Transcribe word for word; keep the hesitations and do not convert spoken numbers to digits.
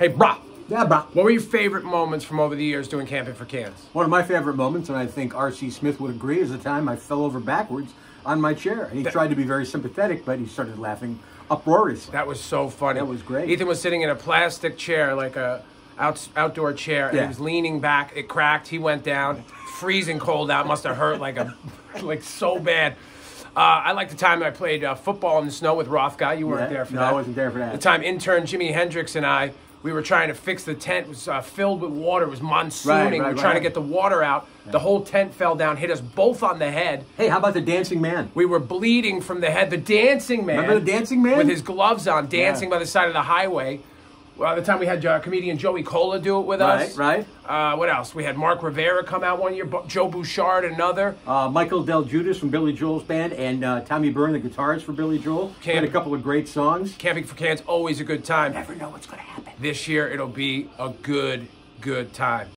Hey, brah. Yeah, brah. What were your favorite moments from over the years doing Camping for Cans? One of my favorite moments, and I think R C Smith would agree, is the time I fell over backwards on my chair. He that, tried to be very sympathetic, but he started laughing uproariously. That was so funny. That was great. Ethan was sitting in a plastic chair, like a out, outdoor chair, and yeah. he was leaning back. It cracked. He went down. Freezing cold out. Must have hurt like a, like so bad. Uh, I like the time I played uh, football in the snow with Roth guy. You weren't yeah. there for no, that. No, I wasn't there for that. The time intern Jimi Hendrix and I, we were trying to fix the tent. It was uh, filled with water. It was monsooning. Right, right, we were right. trying to get the water out. Yeah. The whole tent fell down, hit us both on the head. Hey, how about the dancing man? We were bleeding from the head. The dancing man. Remember the dancing man? With his gloves on, dancing yeah. by the side of the highway. Well, the time we had uh, comedian Joey Cola do it with right, us. Right, right. Uh, what else? We had Mark Rivera come out one year, Bo Joe Bouchard another. Uh, Michael Del Judas from Billy Joel's band, and uh, Tommy Byrne, the guitarist for Billy Joel. Camp had a couple of great songs. Camping for Cans, always a good time. You never know what's going to happen. This year, it'll be a good, good time.